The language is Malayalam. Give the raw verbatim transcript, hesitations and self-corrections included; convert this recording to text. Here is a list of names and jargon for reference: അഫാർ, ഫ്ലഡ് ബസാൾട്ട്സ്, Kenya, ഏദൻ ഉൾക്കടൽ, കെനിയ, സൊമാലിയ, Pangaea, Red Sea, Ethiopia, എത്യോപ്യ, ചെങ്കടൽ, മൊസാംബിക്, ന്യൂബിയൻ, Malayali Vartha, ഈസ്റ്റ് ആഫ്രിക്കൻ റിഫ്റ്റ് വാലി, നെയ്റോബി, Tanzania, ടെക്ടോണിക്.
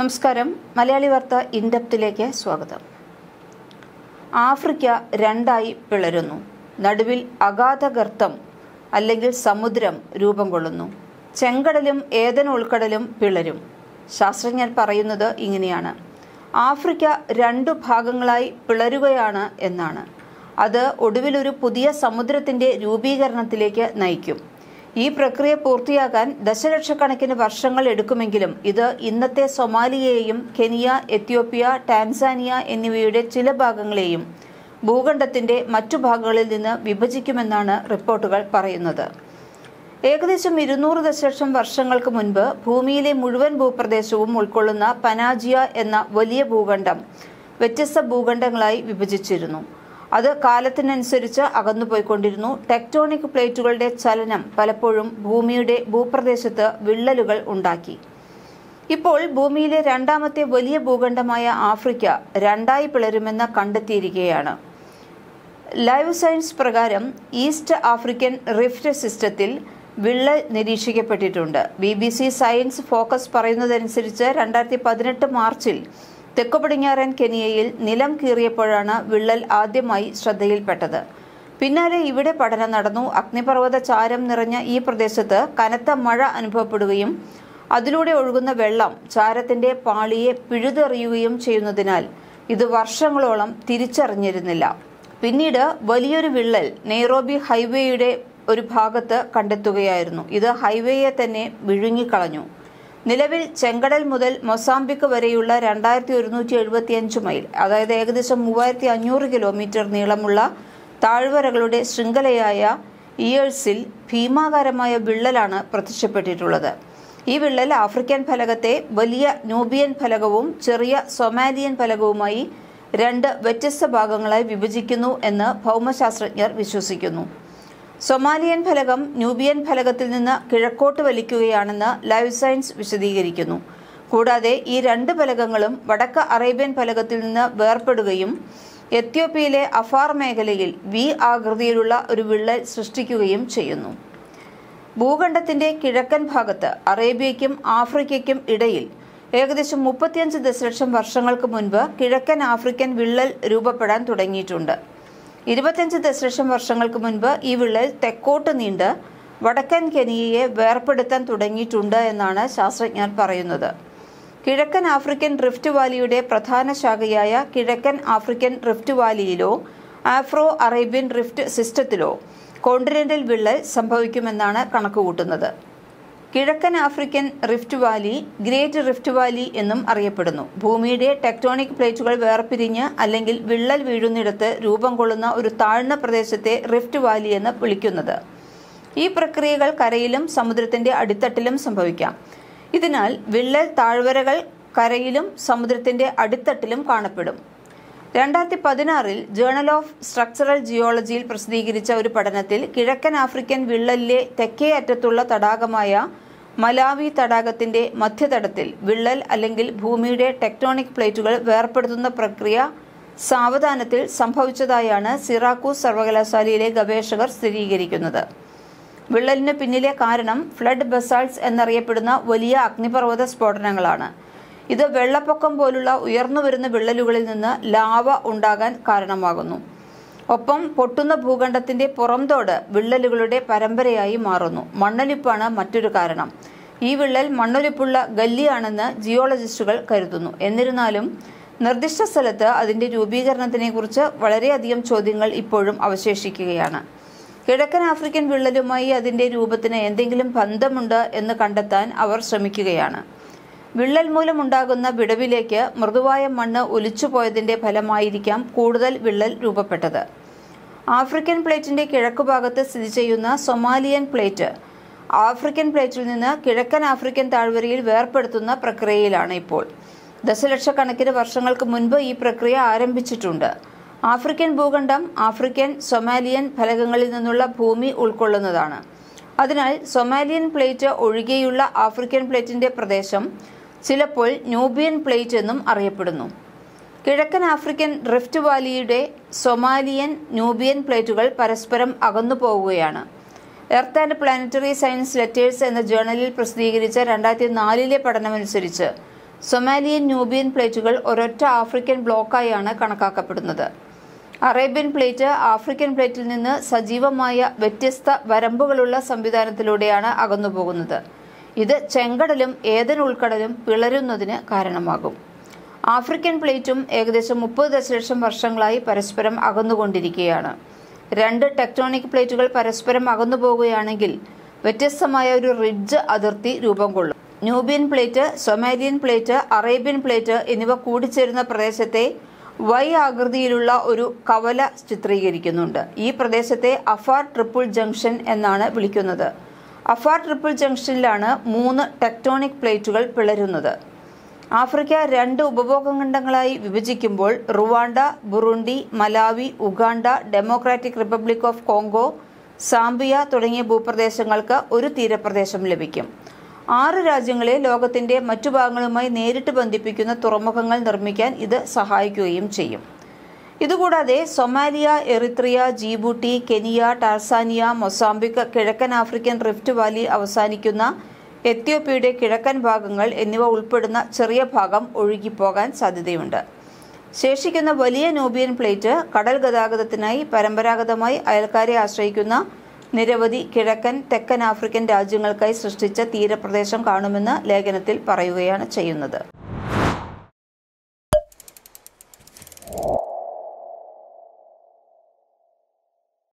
നമസ്കാരം മലയാളി വാർത്ത ഇൻഡെപ്തിലേക്ക് സ്വാഗതം. ആഫ്രിക്ക രണ്ടായി പിളരുന്നു. നടുവിൽ അഗാധ ഗർത്തം അല്ലെങ്കിൽ സമുദ്രം രൂപം കൊള്ളുന്നു. ചെങ്കടലും ഏദൻ ഉൾക്കടലും പിളരും. ശാസ്ത്രജ്ഞർ പറയുന്നത് ഇങ്ങനെയാണ്: ആഫ്രിക്ക രണ്ടു ഭാഗങ്ങളായി പിളരുകയാണ് എന്നാണ്. അത് ഒടുവിലൊരു പുതിയ സമുദ്രത്തിൻ്റെ രൂപീകരണത്തിലേക്ക് നയിക്കും. ഈ പ്രക്രിയ പൂർത്തിയാക്കാൻ ദശലക്ഷക്കണക്കിന് വർഷങ്ങൾ എടുക്കുമെങ്കിലും ഇത് ഇന്നത്തെ സൊമാലിയയെയും കെനിയ, എത്യോപ്യ, ടാൻസാനിയ എന്നിവയുടെ ചില ഭാഗങ്ങളെയും ഭൂഖണ്ഡത്തിൻ്റെ മറ്റു ഭാഗങ്ങളിൽ നിന്ന് വിഭജിക്കുമെന്നാണ് റിപ്പോർട്ടുകൾ പറയുന്നത്. ഏകദേശം ഇരുന്നൂറ് ദശലക്ഷം വർഷങ്ങൾക്ക് മുൻപ് ഭൂമിയിലെ മുഴുവൻ ഭൂപ്രദേശവും ഉൾക്കൊള്ളുന്ന പനാജിയ എന്ന വലിയ ഭൂഖണ്ഡം വ്യത്യസ്ത ഭൂഖണ്ഡങ്ങളായി വിഭജിച്ചിരുന്നു. അത് കാലത്തിനനുസരിച്ച് അകന്നുപോയിക്കൊണ്ടിരുന്നു. ടെക്ടോണിക് പ്ലേറ്റുകളുടെ ചലനം പലപ്പോഴും ഭൂമിയുടെ ഭൂപ്രദേശത്ത് വിള്ളലുകൾ ഉണ്ടാക്കി. ഇപ്പോൾ ഭൂമിയിലെ രണ്ടാമത്തെ വലിയ ഭൂഖണ്ഡമായ ആഫ്രിക്ക രണ്ടായി പിളരുമെന്ന് കണ്ടെത്തിയിരിക്കുകയാണ്. ലൈവ് സയൻസ് പ്രകാരം ഈസ്റ്റ് ആഫ്രിക്കൻ റിഫ്റ്റ് സിസ്റ്റത്തിൽ വിള്ളൽ നിരീക്ഷിക്കപ്പെട്ടിട്ടുണ്ട്. B B C Science Focus പറയുന്നതനുസരിച്ച് രണ്ടായിരത്തി പതിനെട്ട് മാർച്ചിൽ തെക്കു പടിഞ്ഞാറൻ കെനിയയിൽ നിലം കീറിയപ്പോഴാണ് വിള്ളൽ ആദ്യമായി ശ്രദ്ധയിൽപ്പെട്ടത്. പിന്നാലെ ഇവിടെ പഠനം നടന്നു. അഗ്നിപർവ്വത ചാരം നിറഞ്ഞ ഈ പ്രദേശത്ത് കനത്ത മഴ അനുഭവപ്പെടുകയും അതിലൂടെ ഒഴുകുന്ന വെള്ളം ചാരത്തിൻ്റെ പാളിയെ പിഴുതെറിയുകയും ചെയ്യുന്നതിനാൽ ഇത് വർഷങ്ങളോളം തിരിച്ചറിഞ്ഞിരുന്നില്ല. പിന്നീട് വലിയൊരു വിള്ളൽ നെയ്റോബി ഹൈവേയുടെ ഒരു ഭാഗത്ത് കണ്ടെത്തുകയായിരുന്നു. ഇത് ഹൈവേയെ തന്നെ വിഴുങ്ങിക്കളഞ്ഞു. നിലവിൽ ചെങ്കടൽ മുതൽ മൊസാംബിക് വരെയുള്ള രണ്ടായിരത്തി ഒരുന്നൂറ്റി എഴുപത്തി അഞ്ച് മൈൽ, അതായത് ഏകദേശം മൂവായിരത്തി അഞ്ഞൂറ് കിലോമീറ്റർ നീളമുള്ള താഴ്വരകളുടെ ശൃംഖലയായ ഇയേഴ്സിൽ ഭീമാകാരമായ വിള്ളലാണ് പ്രത്യക്ഷപ്പെട്ടിട്ടുള്ളത്. ഈ വിള്ളൽ ആഫ്രിക്കൻ ഫലകത്തെ വലിയ ന്യൂബിയൻ ഫലകവും ചെറിയ സൊമാലിയൻ ഫലകവുമായി രണ്ട് വ്യത്യസ്ത ഭാഗങ്ങളായി വിഭജിക്കുന്നു എന്ന് ഭൗമശാസ്ത്രജ്ഞർ വിശ്വസിക്കുന്നു. സൊമാലിയൻ ഫലകം ന്യൂബിയൻ ഫലകത്തിൽ നിന്ന് കിഴക്കോട്ട് വലിക്കുകയാണെന്ന് ലൈവ് സയൻസ് വിശദീകരിക്കുന്നു. കൂടാതെ ഈ രണ്ട് ഫലകങ്ങളും വടക്ക് അറേബ്യൻ ഫലകത്തിൽ നിന്ന് വേർപെടുകയും എത്യോപ്യയിലെ അഫാർ മേഖലയിൽ വി ആകൃതിയിലുള്ള ഒരു വിള്ളൽ സൃഷ്ടിക്കുകയും ചെയ്യുന്നു. ഭൂഖണ്ഡത്തിൻ്റെ കിഴക്കൻ ഭാഗത്ത് അറേബ്യയ്ക്കും ആഫ്രിക്കയ്ക്കും ഇടയിൽ ഏകദേശം മുപ്പത്തിയഞ്ച് ദശലക്ഷം വർഷങ്ങൾക്ക് മുൻപ് കിഴക്കൻ ആഫ്രിക്കൻ വിള്ളൽ രൂപപ്പെടാൻ തുടങ്ങിയിട്ടുണ്ട്. ഇരുപത്തിയഞ്ച് ദശലക്ഷം വർഷങ്ങൾക്ക് മുൻപ് ഈ വിള്ളൽ തെക്കോട്ട് നീണ്ട് വടക്കൻ കെനിയയെ വേർപെടുത്താൻ തുടങ്ങിയിട്ടുണ്ട് എന്നാണ് ശാസ്ത്രജ്ഞർ പറയുന്നത്. കിഴക്കൻ ആഫ്രിക്കൻ റിഫ്റ്റ് വാലിയുടെ പ്രധാന ശാഖയായ കിഴക്കൻ ആഫ്രിക്കൻ റിഫ്റ്റ് വാലിയിലോ ആഫ്രോ അറേബ്യൻ റിഫ്റ്റ് സിസ്റ്റത്തിലോ കോണ്ടിനെൻ്റൽ വിള്ളൽ സംഭവിക്കുമെന്നാണ് കണക്കുകൂട്ടുന്നത്. കിഴക്കൻ African rift valley great rift valley എന്നും അറിയപ്പെടുന്നു. ഭൂമിയുടെ ടെക്ടോണിക് പ്ലേറ്റുകൾ വേർപിരിഞ്ഞ് അല്ലെങ്കിൽ വിള്ളൽ വീഴുന്നിടത്ത് രൂപം കൊള്ളുന്ന ഒരു താഴ്ന്ന പ്രദേശത്തെ റിഫ്റ്റ് വാലി എന്ന് വിളിക്കുന്നത്. ഈ പ്രക്രിയകൾ കരയിലും സമുദ്രത്തിൻ്റെ അടിത്തട്ടിലും സംഭവിക്കാം. ഇതിനാൽ വിള്ളൽ താഴ്വരകൾ കരയിലും സമുദ്രത്തിൻ്റെ അടിത്തട്ടിലും കാണപ്പെടും. രണ്ടായിരത്തി പതിനാറിൽ ജേണൽ ഓഫ് സ്ട്രക്ചറൽ ജിയോളജിയിൽ പ്രസിദ്ധീകരിച്ച ഒരു പഠനത്തിൽ കിഴക്കൻ ആഫ്രിക്കൻ വിള്ളലിലെ തെക്കേ അറ്റത്തുള്ള തടാകമായ മലാവി തടാകത്തിൻ്റെ മധ്യതടത്തിൽ വിള്ളൽ അല്ലെങ്കിൽ ഭൂമിയുടെ ടെക്ടോണിക് പ്ലേറ്റുകൾ വേർപെടുത്തുന്ന പ്രക്രിയ സാവധാനത്തിൽ സംഭവിച്ചതായാണ് സിറാക്കൂസ് സർവകലാശാലയിലെ ഗവേഷകർ സ്ഥിരീകരിക്കുന്നത്. വിള്ളലിന് പിന്നിലെ കാരണം ഫ്ലഡ് ബസാൾട്ട്സ് എന്നറിയപ്പെടുന്ന വലിയ അഗ്നിപർവ്വത സ്ഫോടനങ്ങളാണ്. ഇത് വെള്ളപ്പൊക്കം പോലുള്ള ഉയർന്നുവരുന്ന വിള്ളലുകളിൽ നിന്ന് ലാവ ഉണ്ടാകാൻ കാരണമാകുന്നു. ഒപ്പം പൊട്ടുന്ന ഭൂഖണ്ഡത്തിൻ്റെ പുറംതോട് വിള്ളലുകളുടെ പരമ്പരയായി മാറുന്നു. മണ്ണൊലിപ്പാണ് മറ്റൊരു കാരണം. ഈ വിള്ളൽ മണ്ണൊലിപ്പുള്ള ഗല്ലിയാണെന്ന് ജിയോളജിസ്റ്റുകൾ കരുതുന്നു. എന്നിരുന്നാലും നിർദ്ദിഷ്ട സ്ഥലത്ത് അതിൻ്റെ രൂപീകരണത്തിനെക്കുറിച്ച് വളരെയധികം ചോദ്യങ്ങൾ ഇപ്പോഴും അവശേഷിക്കുകയാണ്. കിഴക്കൻ ആഫ്രിക്കൻ വിള്ളലുമായി അതിൻ്റെ രൂപത്തിന് എന്തെങ്കിലും ബന്ധമുണ്ട് എന്ന് കണ്ടെത്താൻ അവർ ശ്രമിക്കുകയാണ്. വിള്ളൽ മൂലമുണ്ടാകുന്ന വിടവിലേക്ക് മൃദുവായ മണ്ണ് ഒലിച്ചുപോയതിൻ്റെ ഫലമായിരിക്കാം കൂടുതൽ വിള്ളൽ രൂപപ്പെട്ടത്. ആഫ്രിക്കൻ പ്ലേറ്റിൻ്റെ കിഴക്കുഭാഗത്ത് സ്ഥിതി ചെയ്യുന്ന സൊമാലിയൻ പ്ലേറ്റ് ആഫ്രിക്കൻ പ്ലേറ്റിൽ നിന്ന് കിഴക്കൻ ആഫ്രിക്കൻ താഴ്വരയിൽ വേർപെടുത്തുന്ന പ്രക്രിയയിലാണ് ഇപ്പോൾ. ദശലക്ഷക്കണക്കിന് വർഷങ്ങൾക്ക് മുൻപ് ഈ പ്രക്രിയ ആരംഭിച്ചിട്ടുണ്ട്. ആഫ്രിക്കൻ ഭൂഖണ്ഡം ആഫ്രിക്കൻ സൊമാലിയൻ ഫലകങ്ങളിൽ നിന്നുള്ള ഭൂമി ഉൾക്കൊള്ളുന്നതാണ്. അതിനാൽ സൊമാലിയൻ പ്ലേറ്റ് ഒഴികെയുള്ള ആഫ്രിക്കൻ പ്ലേറ്റിൻ്റെ പ്രദേശം ചിലപ്പോൾ ന്യൂബിയൻ പ്ലേറ്റ് എന്നും അറിയപ്പെടുന്നു. കിഴക്കൻ ആഫ്രിക്കൻ റിഫ്റ്റ് വാലിയുടെ സൊമാലിയൻ ന്യൂബിയൻ പ്ലേറ്റുകൾ പരസ്പരം അകന്നു പോവുകയാണ്. Earth and planetary science letters എന്ന ജേണലിൽ പ്രസിദ്ധീകരിച്ച രണ്ടായിരത്തി നാലിലെ പഠനമനുസരിച്ച് Somalian Nubian plate-കൾ ഒരൊറ്റ ആഫ്രിക്കൻ ബ്ലോക്കായാണ് കണക്കാക്കപ്പെടുന്നത്. അറേബ്യൻ പ്ലേറ്റ് ആഫ്രിക്കൻ പ്ലേറ്റിൽ നിന്ന് സജീവമായ വ്യത്യസ്ത വരമ്പുകളുള്ള സംവിധാനത്തിലൂടെയാണ് അകന്നുപോകുന്നത്. ഇത് ചെങ്കടലും ഏദൻ ഉൾക്കടലും പിളരുന്നതിന് കാരണമാകും. ആഫ്രിക്കൻ പ്ലേറ്റും ഏകദേശം മുപ്പത് ദശലക്ഷം വർഷങ്ങളായി പരസ്പരം അകന്നുകൊണ്ടിരിക്കുകയാണ്. രണ്ട് ടെക്ടോണിക് പ്ലേറ്റുകൾ പരസ്പരം അകന്നുപോകുകയാണെങ്കിൽ വ്യത്യസ്തമായ ഒരു റിഡ്ജ് അതിർത്തി രൂപം കൊള്ളും. ന്യൂബിയൻ plate, Somalian plate, Arabian plate എന്നിവ കൂടിച്ചേരുന്ന പ്രദേശത്തെ വൈ ആകൃതിയിലുള്ള ഒരു കവല ചിത്രീകരിക്കുന്നുണ്ട്. ഈ പ്രദേശത്തെ അഫാർ ട്രിപ്പിൾ ജംഗ്ഷൻ എന്നാണ് വിളിക്കുന്നത്. അഫാർ ട്രിപ്പിൾ ജംഗ്ഷനിലാണ് മൂന്ന് ടെക്ടോണിക് പ്ലേറ്റുകൾ പിളരുന്നത്. ആഫ്രിക്ക രണ്ട് ഉപഭൂഖണ്ഡങ്ങളായി വിഭജിക്കുമ്പോൾ Rwanda, Burundi, Malawi, Uganda, democratic republic of Congo, Zambia തുടങ്ങിയ ഭൂപ്രദേശങ്ങൾക്ക് ഒരു തീരപ്രദേശം ലഭിക്കും. ആറ് രാജ്യങ്ങളെ ലോകത്തിൻ്റെ മറ്റു ഭാഗങ്ങളുമായി നേരിട്ട് ബന്ധിപ്പിക്കുന്ന തുറമുഖങ്ങൾ നിർമ്മിക്കാൻ ഇത് സഹായിക്കുകയും ചെയ്യും. ഇതുകൂടാതെ സൊമാലിയ, Eritrea, Djibouti, കെനിയ, Tanzania, മൊസാംബിക്, കിഴക്കൻ ആഫ്രിക്കൻ റിഫ്റ്റ് വാലി അവസാനിക്കുന്ന എത്യോപ്യയുടെ കിഴക്കൻ ഭാഗങ്ങൾ എന്നിവ ഉൾപ്പെടുന്ന ചെറിയ ഭാഗം ഒഴുകിപ്പോകാൻ സാധ്യതയുണ്ട്. ശേഷിക്കുന്ന വലിയ ന്യൂബിയൻ പ്ലേറ്റ് കടൽ ഗതാഗതത്തിനായി പരമ്പരാഗതമായി അയൽക്കാരെ ആശ്രയിക്കുന്ന നിരവധി കിഴക്കൻ തെക്കൻ ആഫ്രിക്കൻ രാജ്യങ്ങൾക്കായി സൃഷ്ടിച്ച തീരപ്രദേശം കാണുമെന്ന് ലേഖനത്തിൽ പറയുകയാണ് ചെയ്യുന്നത്.